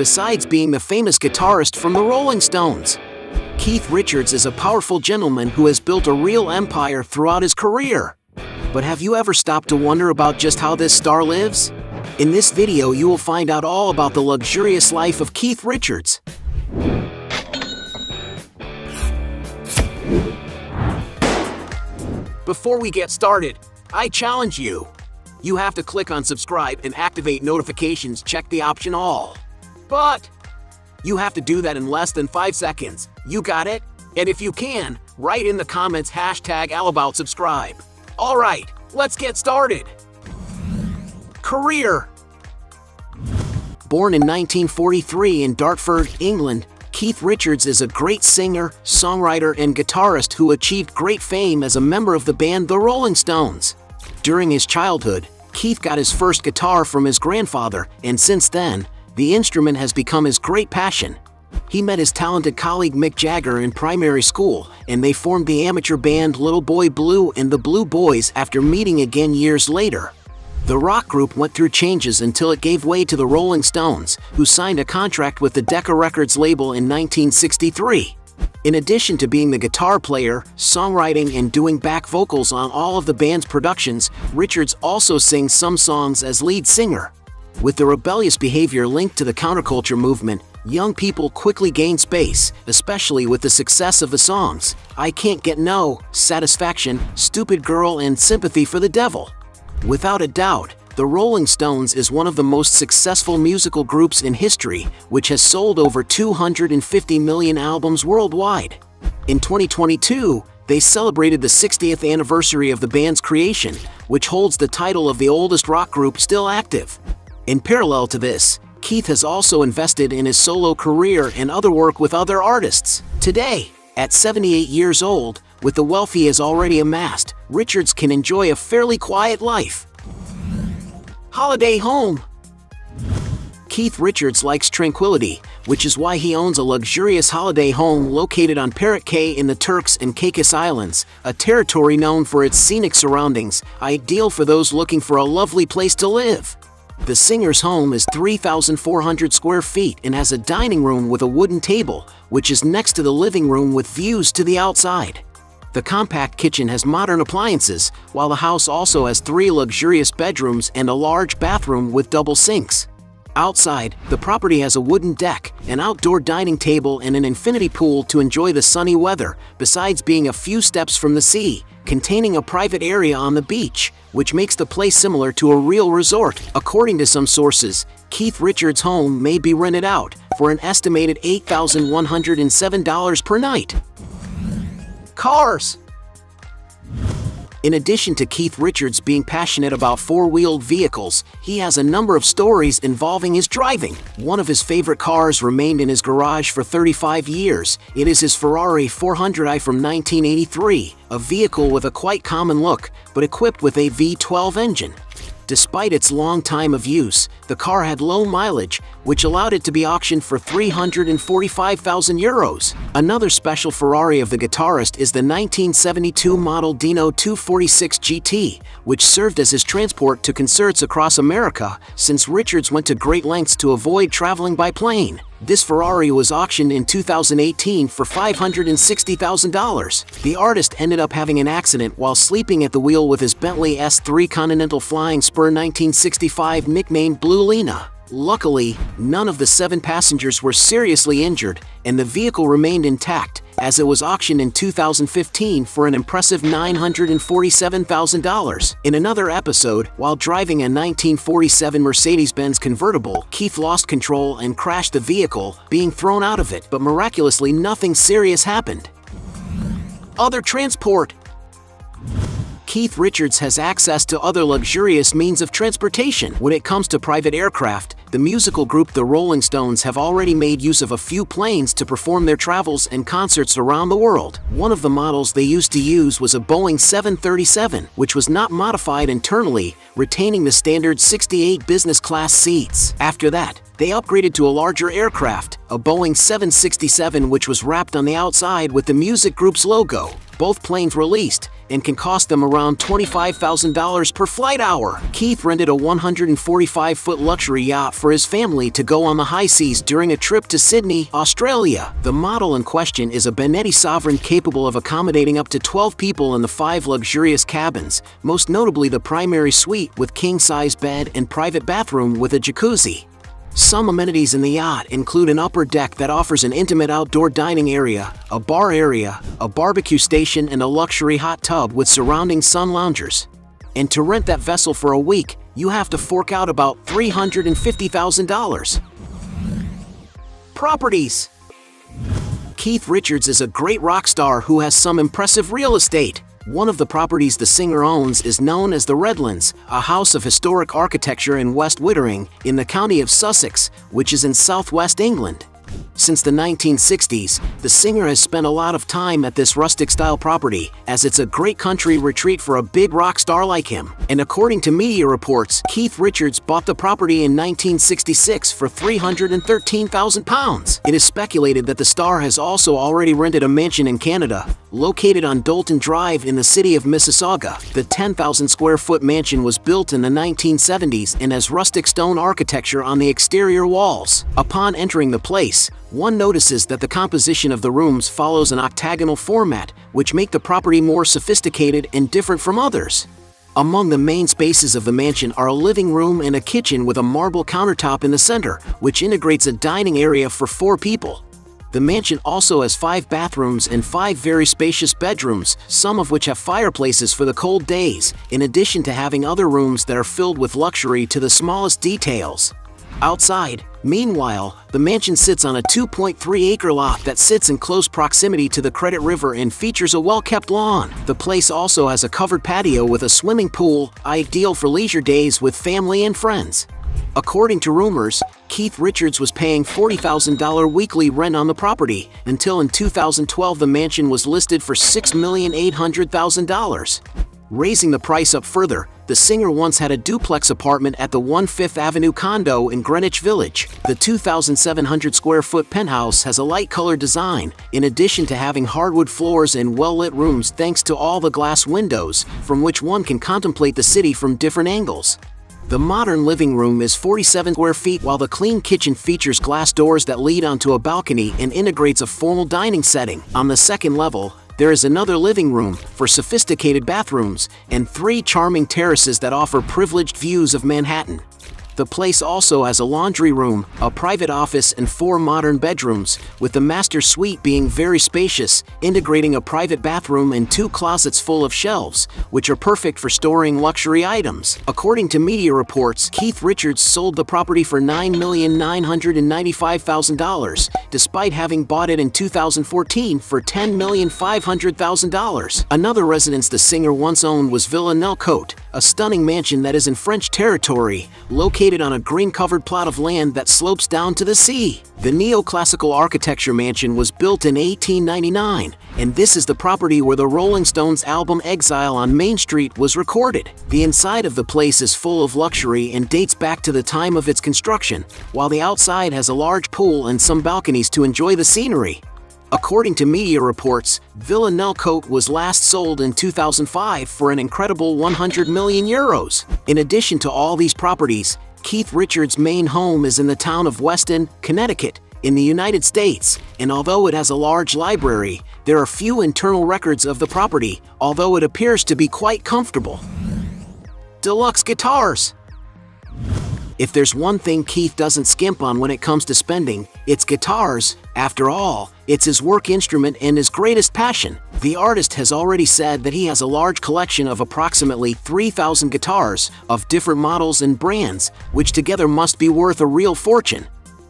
besides being the famous guitarist from the Rolling Stones. Keith Richards is a powerful gentleman who has built a real empire throughout his career. But have you ever stopped to wonder about just how this star lives? In this video you will find out all about the luxurious life of Keith Richards. Before we get started, I challenge you. You have to click on subscribe and activate notifications, check the option all. But you have to do that in less than 5 seconds. You got it? And if you can, write in the comments #AllAboutSubscribe. Alright, let's get started. Career. Born in 1943 in Dartford, England, Keith Richards is a great singer, songwriter, and guitarist who achieved great fame as a member of the band The Rolling Stones. During his childhood, Keith got his first guitar from his grandfather, and since then, the instrument has become his great passion. He met his talented colleague Mick Jagger in primary school, and they formed the amateur band Little Boy Blue and the Blue Boys after meeting again years later. The rock group went through changes until it gave way to the Rolling Stones, who signed a contract with the Decca Records label in 1963. In addition to being the guitar player, songwriting, and doing back vocals on all of the band's productions, Richards also sings some songs as lead singer. With the rebellious behavior linked to the counterculture movement, young people quickly gained space, especially with the success of the songs "I Can't Get No", "Satisfaction", "Stupid Girl", and "Sympathy for the Devil". Without a doubt, the Rolling Stones is one of the most successful musical groups in history, which has sold over 250 million albums worldwide. In 2022, they celebrated the 60th anniversary of the band's creation, which holds the title of the oldest rock group still active. In parallel to this, Keith has also invested in his solo career and other work with other artists. Today, at 78 years old, with the wealth he has already amassed, Richards can enjoy a fairly quiet life. Holiday home. Keith Richards likes tranquility, which is why he owns a luxurious holiday home located on Parrot Cay in the Turks and Caicos Islands, a territory known for its scenic surroundings, ideal for those looking for a lovely place to live. The singer's home is 3,400 square feet and has a dining room with a wooden table, which is next to the living room with views to the outside. The compact kitchen has modern appliances, while the house also has 3 luxurious bedrooms and a large bathroom with double sinks. Outside, the property has a wooden deck, an outdoor dining table, and an infinity pool to enjoy the sunny weather, besides being a few steps from the sea, containing a private area on the beach, which makes the place similar to a real resort. According to some sources, Keith Richards' home may be rented out for an estimated $8,107 per night. Cars. In addition to Keith Richards being passionate about four-wheeled vehicles, he has a number of stories involving his driving. One of his favorite cars remained in his garage for 35 years. It is his Ferrari 400i from 1983, a vehicle with a quite common look, but equipped with a V12 engine. Despite its long time of use, the car had low mileage, which allowed it to be auctioned for €345,000. Another special Ferrari of the guitarist is the 1972 model Dino 246 GT, which served as his transport to concerts across America, since Richards went to great lengths to avoid traveling by plane. This Ferrari was auctioned in 2018 for $560,000. The artist ended up having an accident while sleeping at the wheel with his Bentley S3 Continental Flying Spur 1965, nicknamed Blue Lena. Luckily, none of the 7 passengers were seriously injured, and the vehicle remained intact, as it was auctioned in 2015 for an impressive $947,000. In another episode, while driving a 1947 Mercedes-Benz convertible, Keith lost control and crashed the vehicle, being thrown out of it, but miraculously nothing serious happened. Other transport. Keith Richards has access to other luxurious means of transportation. When it comes to private aircraft, the musical group The Rolling Stones have already made use of a few planes to perform their travels and concerts around the world. One of the models they used to use was a Boeing 737, which was not modified internally, retaining the standard 68 business class seats. After that, they upgraded to a larger aircraft, a Boeing 767, which was wrapped on the outside with the music group's logo. both planes released, and can cost them around $25,000 per flight hour. Keith rented a 145-foot luxury yacht for his family to go on the high seas during a trip to Sydney, Australia. The model in question is a Benetti Sovereign capable of accommodating up to 12 people in the 5 luxurious cabins, most notably the primary suite with king-size bed and private bathroom with a jacuzzi. Some amenities in the yacht include an upper deck that offers an intimate outdoor dining area, a barbecue station, and a luxury hot tub with surrounding sun loungers. And to rent that vessel for a week, you have to fork out about $350,000. Properties. Keith Richards is a great rock star who has some impressive real estate. One of the properties the singer owns is known as the Redlands, a house of historic architecture in West Wittering, in the county of Sussex, which is in southwest England. Since the 1960s, the singer has spent a lot of time at this rustic-style property, as it's a great country retreat for a big rock star like him. And according to media reports, Keith Richards bought the property in 1966 for £313,000. It is speculated that the star has also already rented a mansion in Canada, located on Dalton Drive in the city of Mississauga. The 10,000-square-foot mansion was built in the 1970s and has rustic stone architecture on the exterior walls. Upon entering the place, one notices that the composition of the rooms follows an octagonal format, which make the property more sophisticated and different from others. Among the main spaces of the mansion are a living room and a kitchen with a marble countertop in the center, which integrates a dining area for 4 people. The mansion also has 5 bathrooms and 5 very spacious bedrooms, some of which have fireplaces for the cold days, in addition to having other rooms that are filled with luxury to the smallest details. Outside, meanwhile, the mansion sits on a 2.3-acre lot that sits in close proximity to the Credit River and features a well-kept lawn. The place also has a covered patio with a swimming pool, ideal for leisure days with family and friends. According to rumors, Keith Richards was paying $40,000 weekly rent on the property, until in 2012 the mansion was listed for $6,800,000. Raising the price up further, the singer once had a duplex apartment at the 1 5th Avenue condo in Greenwich Village. The 2,700-square-foot penthouse has a light-colored design, in addition to having hardwood floors and well-lit rooms thanks to all the glass windows, from which one can contemplate the city from different angles. The modern living room is 47 square feet, while the clean kitchen features glass doors that lead onto a balcony and integrates a formal dining setting. On the second level, there is another living room for sophisticated bathrooms and 3 charming terraces that offer privileged views of Manhattan. The place also has a laundry room, a private office, and 4 modern bedrooms, with the master suite being very spacious, integrating a private bathroom and 2 closets full of shelves, which are perfect for storing luxury items. According to media reports, Keith Richards sold the property for $9,995,000, despite having bought it in 2014 for $10,500,000. Another residence the singer once owned was Villa Nelcote, a stunning mansion that is in French territory, located on a green-covered plot of land that slopes down to the sea. The neoclassical architecture mansion was built in 1899, and this is the property where the Rolling Stones album Exile on Main Street was recorded. The inside of the place is full of luxury and dates back to the time of its construction, while the outside has a large pool and some balconies to enjoy the scenery. According to media reports, Villa Nelcote was last sold in 2005 for an incredible €100 million. In addition to all these properties, Keith Richards' main home is in the town of Weston, Connecticut, in the United States, and although it has a large library, there are few internal records of the property, although it appears to be quite comfortable. Deluxe guitars. If there's one thing Keith doesn't skimp on when it comes to spending, it's guitars. After all, it's his work instrument and his greatest passion. The artist has already said that he has a large collection of approximately 3,000 guitars of different models and brands, which together must be worth a real fortune.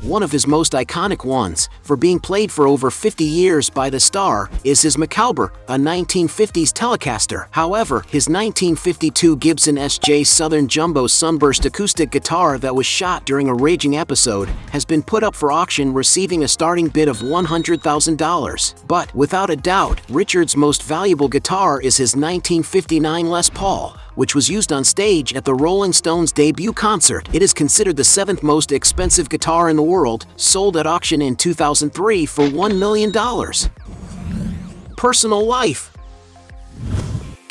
One of his most iconic ones, for being played for over 50 years by the star, is his Micawber, a 1950s Telecaster. However, his 1952 Gibson SJ Southern Jumbo Sunburst acoustic guitar that was shot during a raging episode has been put up for auction, receiving a starting bid of $100,000. But, without a doubt, Richards' most valuable guitar is his 1959 Les Paul, which was used on stage at the Rolling Stones' debut concert. It is considered the 7th most expensive guitar in the world, sold at auction in 2003 for $1 million. Personal life.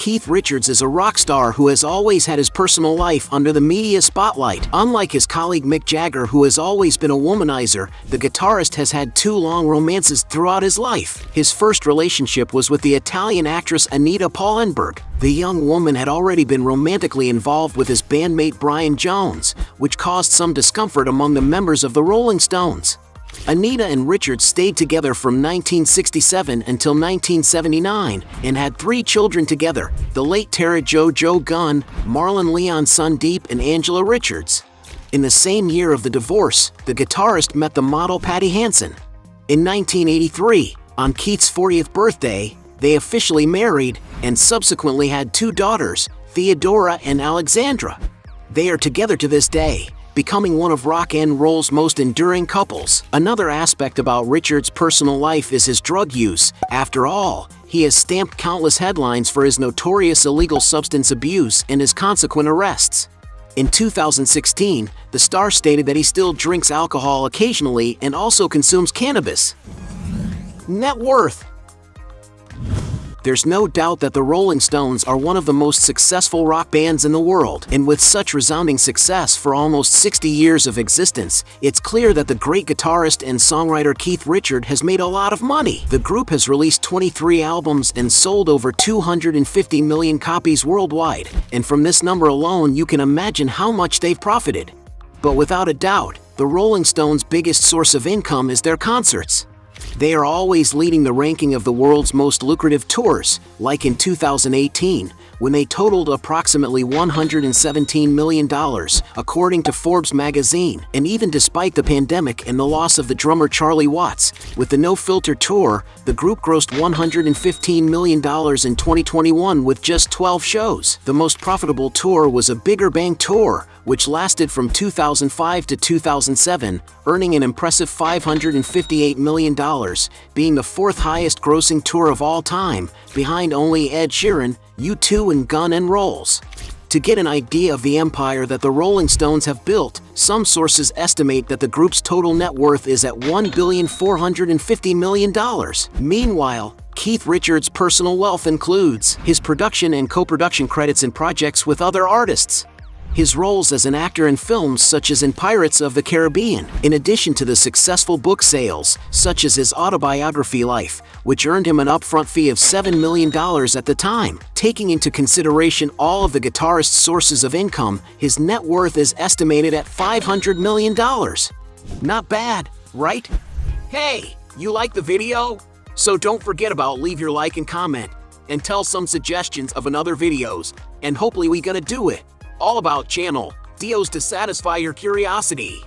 Keith Richards is a rock star who has always had his personal life under the media spotlight. Unlike his colleague Mick Jagger, who has always been a womanizer, the guitarist has had two long romances throughout his life. His first relationship was with the Italian actress Anita Pallenberg. The young woman had already been romantically involved with his bandmate Brian Jones, which caused some discomfort among the members of the Rolling Stones. Anita and Richards stayed together from 1967 until 1979 and had three children together, the late Tara Jo Jo Gunn, Marlon Leon Sundeep, and Angela Richards. In the same year of the divorce, the guitarist met the model Patty Hansen. In 1983, on Keith's 40th birthday, they officially married and subsequently had two daughters, Theodora and Alexandra. They are together to this day, becoming one of rock and roll's most enduring couples. Another aspect about Richards' personal life is his drug use. After all, he has stamped countless headlines for his notorious illegal substance abuse and his consequent arrests. In 2016, the star stated that he still drinks alcohol occasionally and also consumes cannabis. Net worth. There's no doubt that the Rolling Stones are one of the most successful rock bands in the world, and with such resounding success for almost 60 years of existence, it's clear that the great guitarist and songwriter Keith Richards has made a lot of money. The group has released 23 albums and sold over 250 million copies worldwide, and from this number alone you can imagine how much they've profited. But without a doubt, the Rolling Stones' biggest source of income is their concerts. They are always leading the ranking of the world's most lucrative tours, like in 2018, when they totaled approximately $117 million, according to Forbes magazine. And even despite the pandemic and the loss of the drummer Charlie Watts, with the No Filter tour, the group grossed $115 million in 2021 with just 12 shows. The most profitable tour was a Bigger Bang tour, which lasted from 2005 to 2007, earning an impressive $558 million, being the fourth highest-grossing tour of all time, behind only Ed Sheeran, U2, and Guns N' Roses. To get an idea of the empire that the Rolling Stones have built, some sources estimate that the group's total net worth is at $1,450 million. Meanwhile, Keith Richards' personal wealth includes his production and co-production credits in projects with other artists, his roles as an actor in films such as in Pirates of the Caribbean, in addition to the successful book sales, such as his autobiography Life, which earned him an upfront fee of $7 million at the time. Taking into consideration all of the guitarist's sources of income, his net worth is estimated at $500 million. Not bad, right? Hey, you like the video? So don't forget about leave your like and comment, and tell some suggestions of another videos, and hopefully we gonna do it. All about channel, deals to satisfy your curiosity.